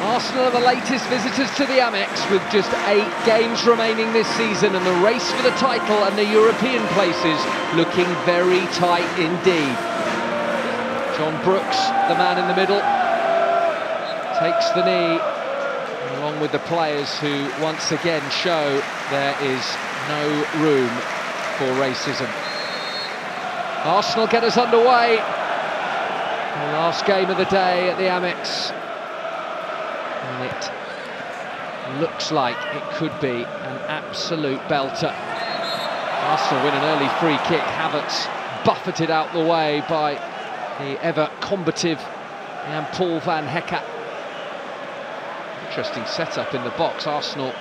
Arsenal are the latest visitors to the Amex, with just 8 games remaining this season, and the race for the title and the European places looking very tight indeed. John Brooks, the man in the middle, takes the knee, along with the players who once again show there is no room for racism. Arsenal get us underway. The last game of the day at the Amex, and it looks like it could be an absolute belter. Arsenal win an early free kick. Havertz buffeted out the way by the ever combative Jan Paul van Hecke. Interesting setup in the box. Arsenal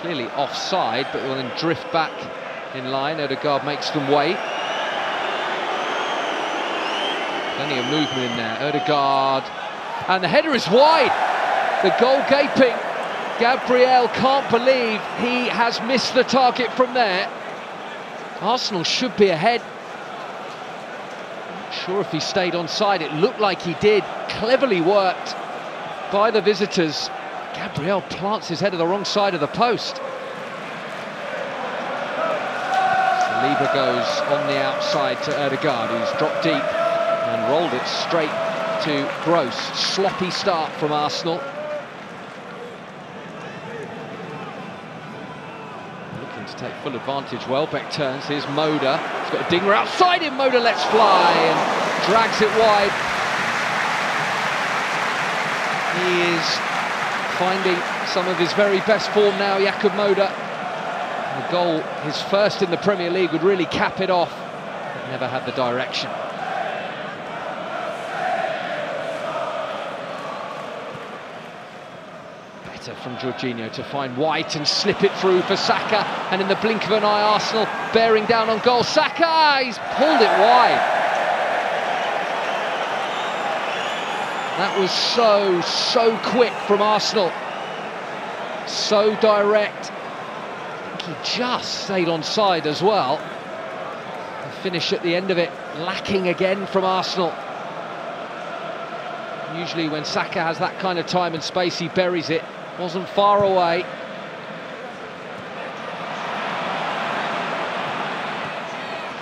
clearly offside, but will then drift back in line. Odegaard makes them wait. Plenty of movement in there. Odegaard, and the header is wide. The goal gaping. Gabriel can't believe he has missed the target from there. Arsenal should be ahead. Not sure if he stayed onside. It looked like he did. Cleverly worked by the visitors. Gabriel plants his head to the wrong side of the post. Saliba goes on the outside to Odegaard, who's dropped deep and rolled it straight to Gross. Sloppy start from Arsenal. Looking to take full advantage. Welbeck turns. Here's Moder. He's got Adingra outside him. Moder lets fly and drags it wide. He is finding some of his very best form now, Jakub Moder. The goal, his first in the Premier League, would really cap it off. But never had the direction. Better from Jorginho to find White and slip it through for Saka. And in the blink of an eye, Arsenal bearing down on goal. Saka, he's pulled it wide. That was so quick from Arsenal. So direct. I think he just stayed onside as well. The finish at the end of it, lacking again from Arsenal. Usually when Saka has that kind of time and space, he buries it. Wasn't far away.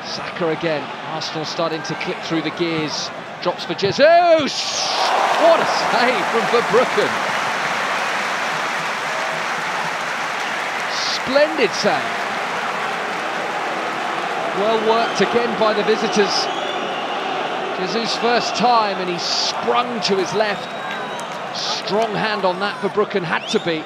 Saka again. Arsenal starting to clip through the gears. Drops for Jesus! What a save from Verbruggen. Splendid save. Well worked again by the visitors. Jesus' first time, and he sprung to his left. Strong hand on that. Verbruggen had to be.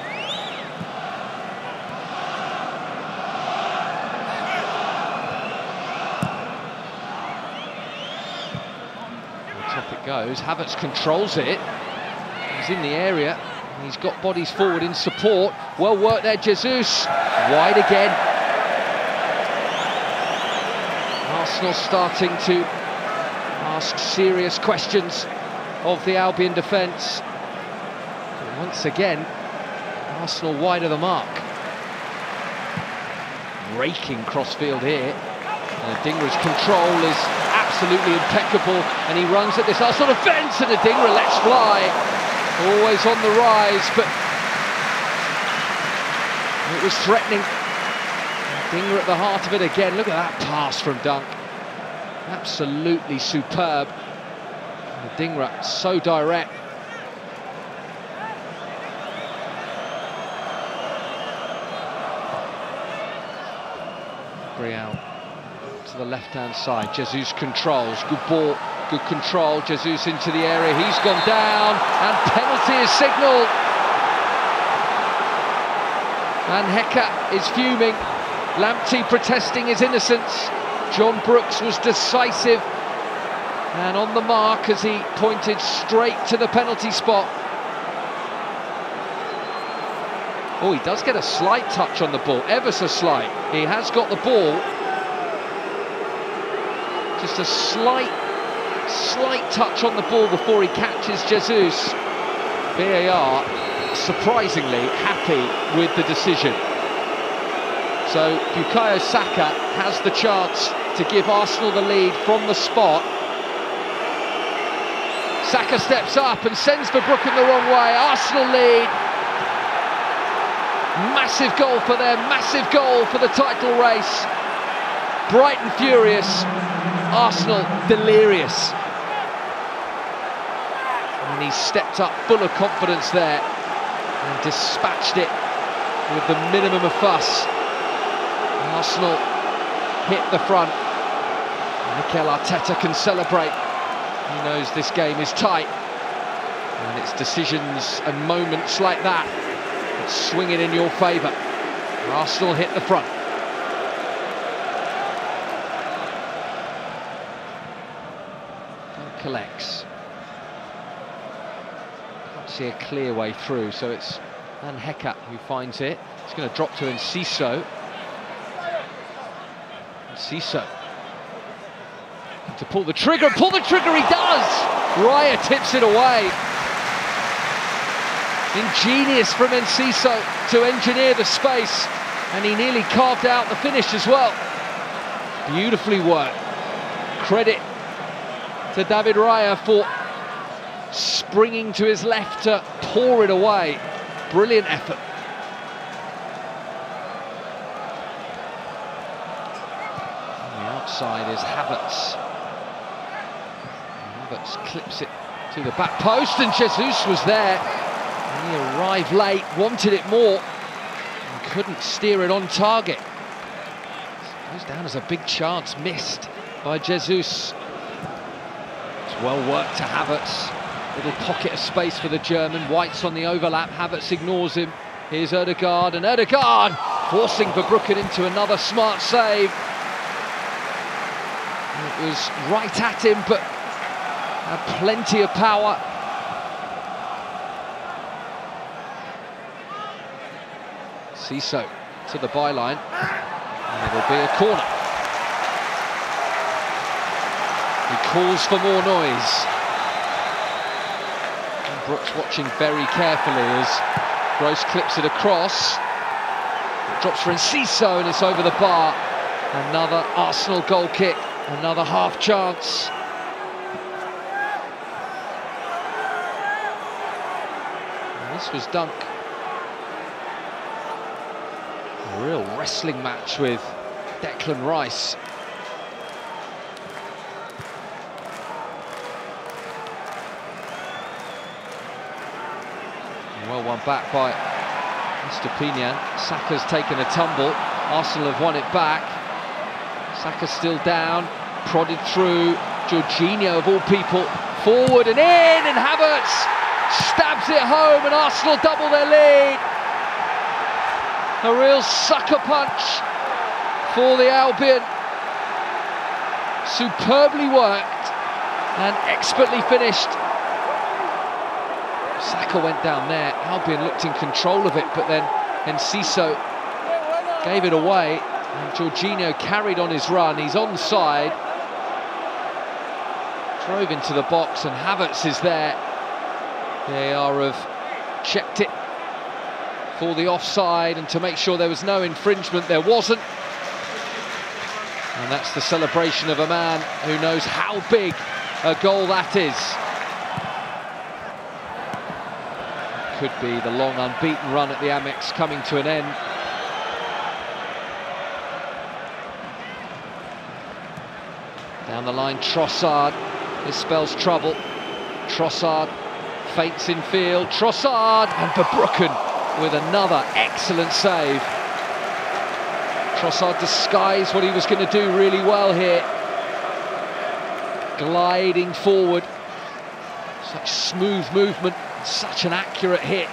Goes, Havertz controls it, he's in the area, he's got bodies forward in support. Well worked there, Jesus, wide again. Arsenal starting to ask serious questions of the Albion defence. Once again, Arsenal wide of the mark. Raking crossfield here, and Adingra's control is absolutely impeccable, and he runs at this Arsenal defence, and Adingra lets fly. Always on the rise, but it was threatening. Adingra at the heart of it again. Look at that pass from Dunk. Absolutely superb. Adingra so direct. Briel to the left-hand side. Jesus controls. Good ball, good control. Jesus into the area. He's gone down, and penalty is signalled. Van Hecke is fuming. Lamptey protesting his innocence. John Brooks was decisive and on the mark as he pointed straight to the penalty spot. Oh, he does get a slight touch on the ball, ever so slight. He has got the ball. Just a slight touch on the ball before he catches Jesus. VAR, surprisingly, happy with the decision. So Bukayo Saka has the chance to give Arsenal the lead from the spot. Saka steps up and sends Verbruggen the wrong way. Arsenal lead. Massive goal for them, massive goal for the title race. Brighton furious, Arsenal delirious. And he stepped up full of confidence there and dispatched it with the minimum of fuss. Arsenal hit the front. Mikel Arteta can celebrate. He knows this game is tight, and it's decisions and moments like that that swing it in your favour. Arsenal hit the front. Dunk collects. Can't see a clear way through, so it's Van Hecke who finds it. It's going to drop to Enciso. Enciso to pull the trigger, he does! Raya tips it away. Ingenious from Enciso to engineer the space, and he nearly carved out the finish as well. Beautifully worked. Credit to David Raya for springing to his left to pour it away. Brilliant effort. On the outside is Havertz. Havertz clips it to the back post, and Jesus was there. He arrived late, wanted it more, and couldn't steer it on target. It goes down as a big chance, missed by Jesus. It's well worked to Havertz. Little pocket of space for the German. White's on the overlap, Havertz ignores him. Here's Odegaard, and Odegaard forcing Verbruggen into another smart save. It was right at him, but had plenty of power. Enciso to the byline, and it'll be a corner. He calls for more noise. And Brooks watching very carefully as Gross clips it across. It drops for Enciso, and it's over the bar. Another Arsenal goal kick, another half chance. And this was Dunk. A real wrestling match with Declan Rice. Well won back by Mr. Pena. Saka's taken a tumble. Arsenal have won it back. Saka's still down, prodded through. Jorginho, of all people, forward and in, and Havertz stabs it home, and Arsenal double their lead. A real sucker punch for the Albion. Superbly worked and expertly finished. Saka went down there. Albion looked in control of it, but then Enciso gave it away. And Jorginho carried on his run. He's onside. Drove into the box, and Havertz is there. They are have checked it for the offside, and to make sure there was no infringement, there wasn't. And that's the celebration of a man who knows how big a goal that is. Could be the long unbeaten run at the Amex coming to an end. Down the line, Trossard. This spells trouble. Trossard faints in field. Trossard, and Verbruggen with another excellent save. Trossard disguised what he was going to do really well here. Gliding forward. Such smooth movement, such an accurate hit.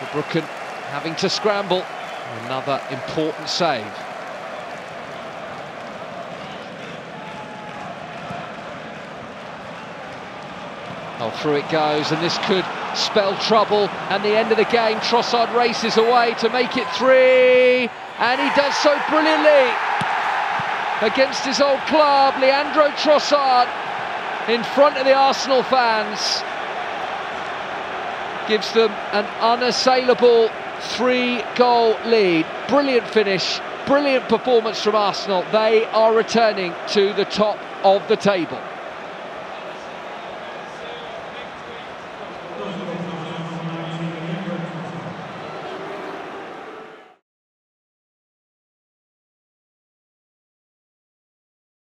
Verbruggen having to scramble. Another important save. Oh, through it goes, and this could spell trouble, and the end of the game. Trossard races away to make it three, and he does so brilliantly against his old club. Leandro Trossard, in front of the Arsenal fans, gives them an unassailable 3-goal lead. Brilliant finish, brilliant performance from Arsenal. They are returning to the top of the table.